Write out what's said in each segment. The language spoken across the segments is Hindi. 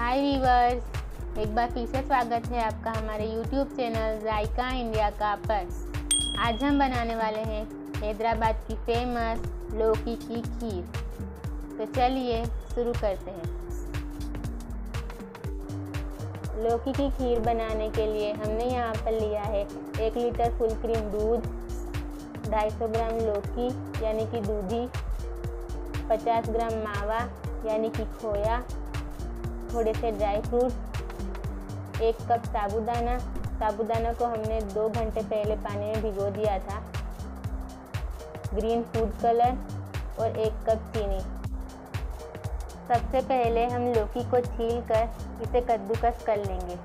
हाय वीवर्स, एक बार फिर से स्वागत है आपका हमारे YouTube चैनल जायका इंडिया का पर। आज हम बनाने वाले हैं हैदराबाद की फेमस लौकी की खीर। तो चलिए शुरू करते हैं। लौकी की खीर बनाने के लिए हमने यहाँ पर लिया है 1 लीटर फुल क्रीम दूध, 250 ग्राम लौकी यानी कि दूधी, 50 ग्राम मावा यानी कि खोया, थोड़े से ड्राई फ्रूट, 1 कप साबूदाना। साबूदाना को हमने 2 घंटे पहले पानी में भिगो दिया था। ग्रीन फूड कलर और 1 कप चीनी। सबसे पहले हम लौकी को छील कर इसे कद्दूकस कर लेंगे।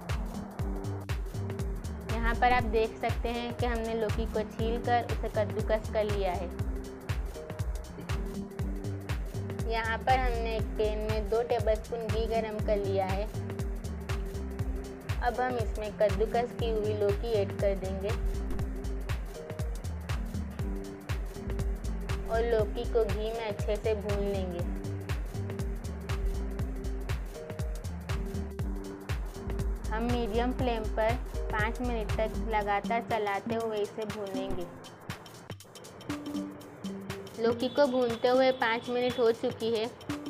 यहाँ पर आप देख सकते हैं कि हमने लौकी को छील कर उसे कद्दूकस कर लिया है। यहाँ पर हमने एक पैन में 2 टेबलस्पून घी गरम कर लिया है। अब हम इसमें कद्दूकस की हुई लौकी ऐड कर देंगे और लौकी को घी में अच्छे से भून लेंगे। हम मीडियम फ्लेम पर 5 मिनट तक लगातार चलाते हुए इसे भूनेंगे। लौकी को भूनते हुए 5 मिनट हो चुकी है।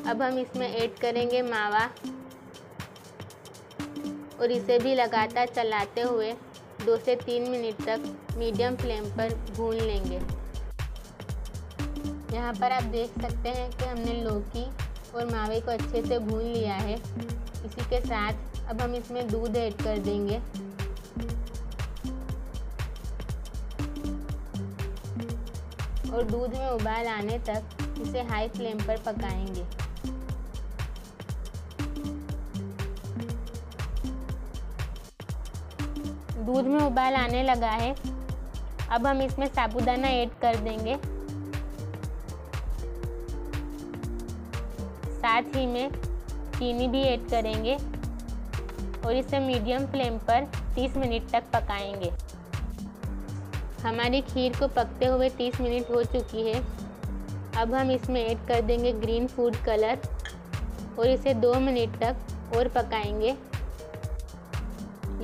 अब हम इसमें ऐड करेंगे मावा और इसे भी लगातार चलाते हुए 2 से 3 मिनट तक मीडियम फ्लेम पर भून लेंगे। यहाँ पर आप देख सकते हैं कि हमने लौकी और मावे को अच्छे से भून लिया है। इसी के साथ अब हम इसमें दूध ऐड कर देंगे। और दूध में उबाल आने तक इसे हाई फ्लेम पर पकाएंगे। दूध में उबाल आने लगा है। अब हम इसमें साबूदाना ऐड कर देंगे। साथ ही में चीनी भी ऐड करेंगे और इसे मीडियम फ्लेम पर 30 मिनट तक पकाएंगे। हमारी खीर को पकते हुए 30 मिनट हो चुकी है। अब हम इसमें ऐड कर देंगे ग्रीन फूड कलर और इसे 2 मिनट तक और पकाएंगे।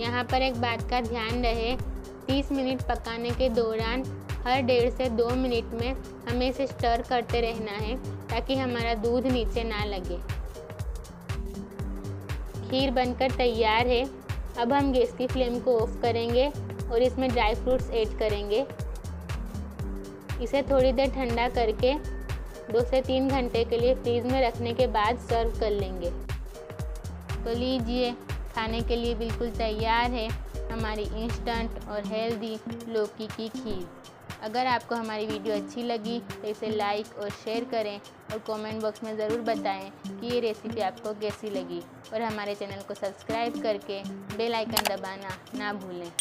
यहाँ पर एक बात का ध्यान रहे, 30 मिनट पकाने के दौरान हर 1.5 से 2 मिनट में हमें इसे स्टर करते रहना है ताकि हमारा दूध नीचे ना लगे। खीर बनकर तैयार है। अब हम गैस की फ्लेम को ऑफ करेंगे और इसमें ड्राई फ्रूट्स ऐड करेंगे। इसे थोड़ी देर ठंडा करके 2 से 3 घंटे के लिए फ्रीज में रखने के बाद सर्व कर लेंगे। तो लीजिए, खाने के लिए बिल्कुल तैयार है हमारी इंस्टेंट और हेल्दी लौकी की खीर। अगर आपको हमारी वीडियो अच्छी लगी तो इसे लाइक और शेयर करें और कमेंट बॉक्स में ज़रूर बताएं कि ये रेसिपी आपको कैसी लगी। और हमारे चैनल को सब्सक्राइब करके बेल आइकन दबाना ना भूलें।